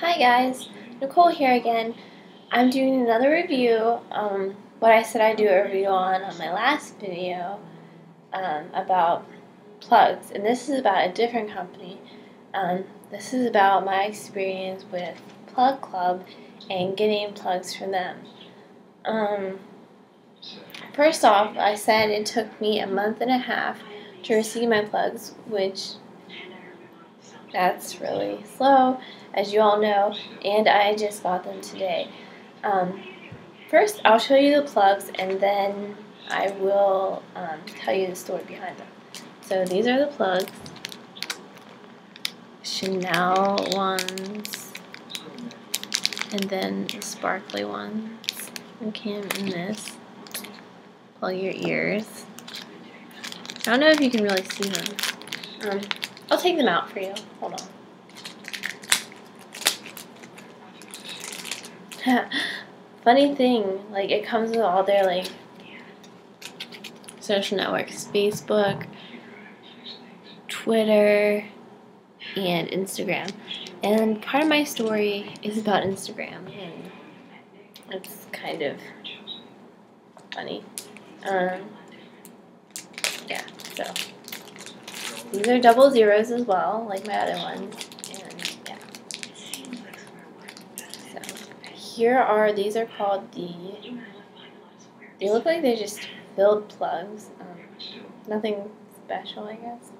Hi guys, Nicole here again. I'm doing another review, what I said I'd do a review on my last video about plugs, and this is about a different company. This is about my experience with Plug Club and getting plugs from them. First off, I said it took me a month and a half to receive my plugs, which that's really slow, as you all know, and I just got them today. First, I'll show you the plugs, and then I will tell you the story behind them. So these are the plugs. Chanel ones, and then the sparkly ones that came in this. Plug your ears. I don't know if you can really see them. I'll take them out for you. Hold on. Funny thing, like it comes with all their like social networks, Facebook, Twitter, and Instagram. And part of my story is about Instagram, and it's kind of funny. Yeah, so. These are double zeros as well, like my other ones, and yeah. So here are, these are called they look like they're just filled plugs, nothing special I guess.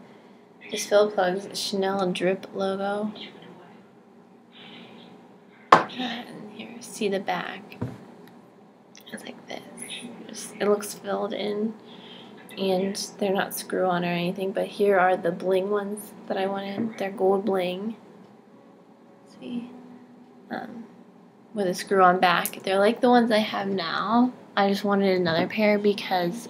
Just filled plugs, Chanel drip logo. And here, see the back, it's like this, it looks filled in. And they're not screw-on or anything, but here are the bling ones that I wanted. They're gold bling. See? With a screw-on back. They're like the ones I have now. I just wanted another pair because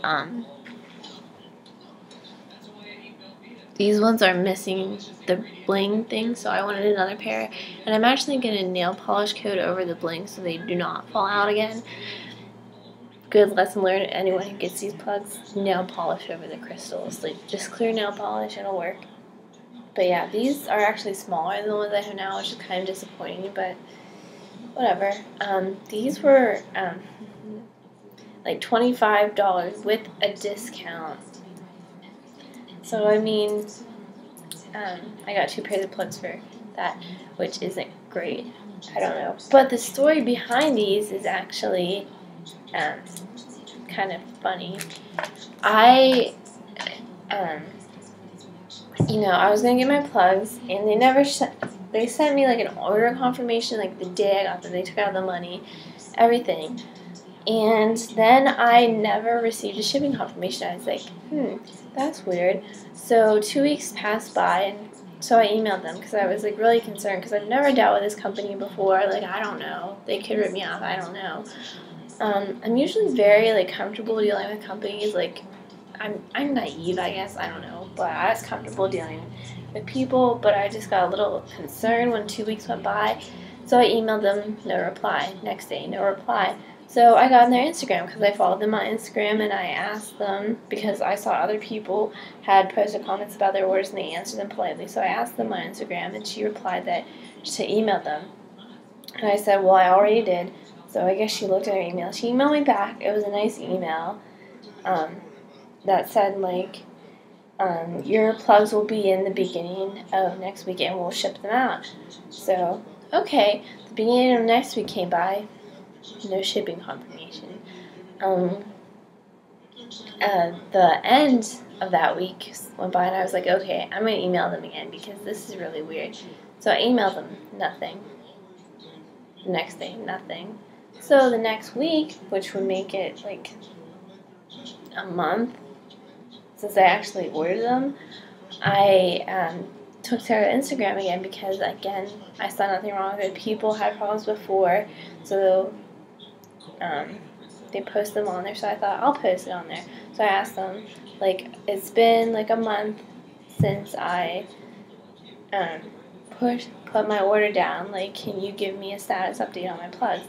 these ones are missing the bling thing, so I wanted another pair. And I'm actually going to nail polish coat over the bling so they do not fall out again. Good lesson learned. Anyone who gets these plugs, nail polish over the crystals. Like just clear nail polish, it'll work. But yeah, these are actually smaller than the ones I have now, which is kind of disappointing. But whatever. These were like $25 with a discount. So I mean, I got two pairs of plugs for that, which isn't great. I don't know. But the story behind these is actually kind of funny. I was gonna get my plugs, and they never sent me like an order confirmation like the day I got them. They took out the money, everything, and then I never received a shipping confirmation. I was like, that's weird. So 2 weeks passed by, and so I emailed them because I was like really concerned because I've never dealt with this company before. Like I don't know, they could rip me off. I don't know. I'm usually very like comfortable dealing with companies. Like I'm naive, I guess, I don't know, but I was comfortable dealing with people, but I just got a little concerned when 2 weeks went by. So I emailed them, no reply. Next day, no reply. So I got on their Instagram because I followed them on Instagram, and I asked them because I saw other people had posted comments about their orders and they answered them politely. So I asked them on Instagram, and she replied that to email them, and I said, well, I already did. So I guess she looked at her email. She emailed me back. It was a nice email that said, like, your plugs will be in the beginning of next week, and we'll ship them out. So, okay, the beginning of next week came by. No shipping confirmation. The end of that week went by, and I was like, okay, I'm going to email them again because this is really weird. So I emailed them. Nothing. The next day, nothing. So the next week, which would make it like a month since I actually ordered them, I took to Instagram again because, again, I saw nothing wrong with it. People had problems before, so they post them on there, so I thought I'll post it on there. So I asked them, like, it's been like a month since I put my order down, like, can you give me a status update on my plugs?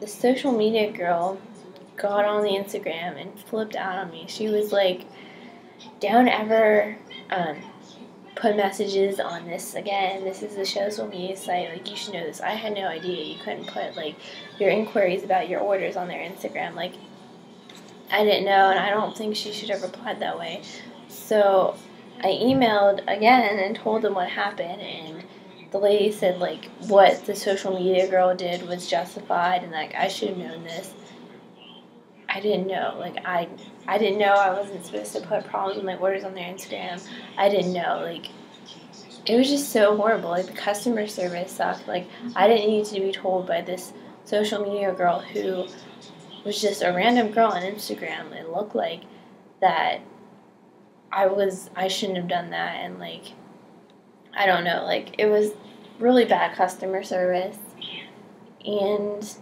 The social media girl got on the Instagram and flipped out on me. She was like, don't ever put messages on this. Again, this is the Shows Will Be site. Like, you should know this. I had no idea you couldn't put, like, your inquiries about your orders on their Instagram. Like, I didn't know, and I don't think she should have replied that way. So I emailed again and told them what happened, and the lady said, like, what the social media girl did was justified, and, like, I should have known this. I didn't know. Like, I didn't know I wasn't supposed to put problems with my orders on their Instagram. I didn't know. Like, it was just so horrible. Like, the customer service sucked. Like, I didn't need to be told by this social media girl who was just a random girl on Instagram and looked like that I shouldn't have done that. And, like, I don't know. Like, it was really bad customer service. And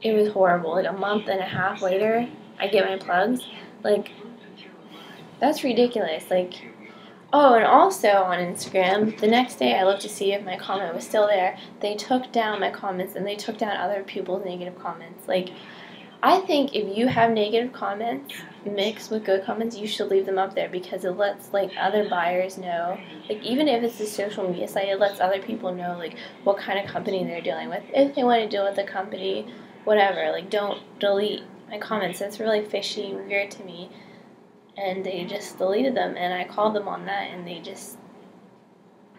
it was horrible. Like, a month and a half later, I get my plugs. Like, that's ridiculous. Like, oh, and also on Instagram, the next day I looked to see if my comment was still there. They took down my comments, and they took down other people's negative comments. Like, I think if you have negative comments mixed with good comments, you should leave them up there, because it lets, like, other buyers know. Like, even if it's a social media site, it lets other people know, like, what kind of company they're dealing with. If they want to deal with the company, whatever, like, don't delete my comments. That's really fishy and weird to me. And they just deleted them, and I called them on that, and they just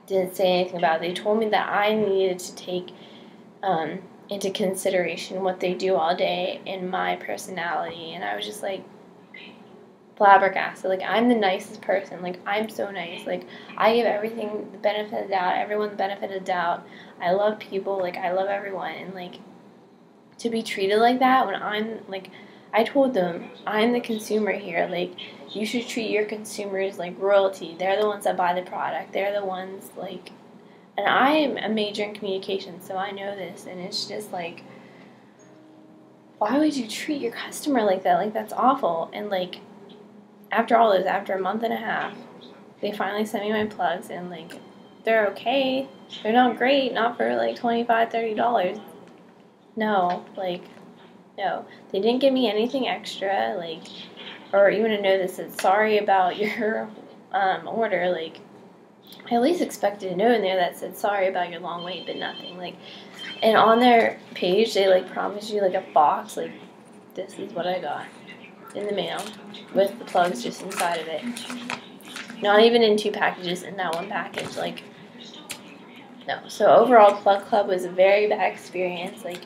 didn't say anything about it. They told me that I needed to take into consideration what they do all day and my personality, and I was just, like, flabbergasted. Like, I'm the nicest person. Like, I'm so nice. Like, I give everything the benefit of the doubt, everyone the benefit of the doubt. I love people. Like, I love everyone, and, like, to be treated like that when I'm, like, I told them, I'm the consumer here. Like, you should treat your consumers like royalty. They're the ones that buy the product. They're the ones, like, and I'm a major in communication, so I know this. And it's just, like, why would you treat your customer like that? Like, that's awful. And, like, after all this, after a month and a half, they finally sent me my plugs, and, like, they're okay. They're not great, not for, like, $25, $30. No, like, no. They didn't give me anything extra, like, or even a note that said, sorry about your order. Like, I at least expected a note in there that said, sorry about your long wait, but nothing. Like, and on their page, they, like, promised you, like, a box, like, this is what I got in the mail with the plugs just inside of it. Not even in two packages, in that one package, like, no. So overall, Plug Club was a very bad experience, like,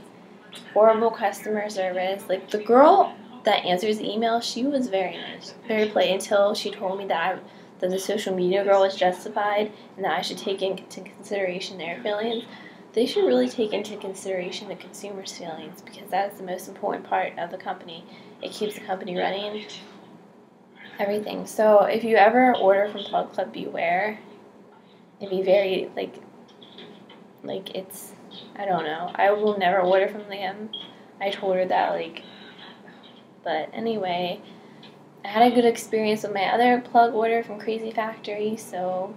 horrible customer service. Like, the girl that answers the email, she was very nice, very polite, until she told me that the social media girl was justified and that I should take into consideration their feelings. They should really take into consideration the consumer's feelings, because that's the most important part of the company. It keeps the company running, everything. So if you ever order from Plug Club, beware. It'd be very, like it's, I don't know. I will never order from them. I told her that, like, but anyway, I had a good experience with my other plug order from Crazy Factory, so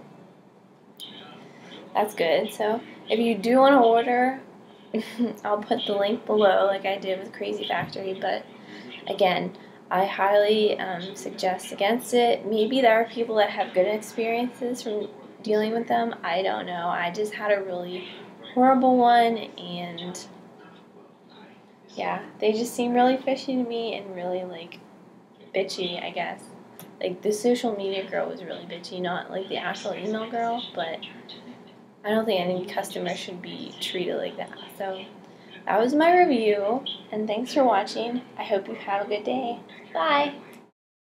that's good. So if you do want to order, I'll put the link below, like I did with Crazy Factory. But again, I highly suggest against it. Maybe there are people that have good experiences from dealing with them. I don't know. I just had a really horrible one, and yeah, they just seem really fishy to me and really, like, bitchy, I guess. Like, the social media girl was really bitchy, not, like, the actual email girl, but I don't think any customer should be treated like that. So that was my review, and thanks for watching. I hope you have a good day. Bye!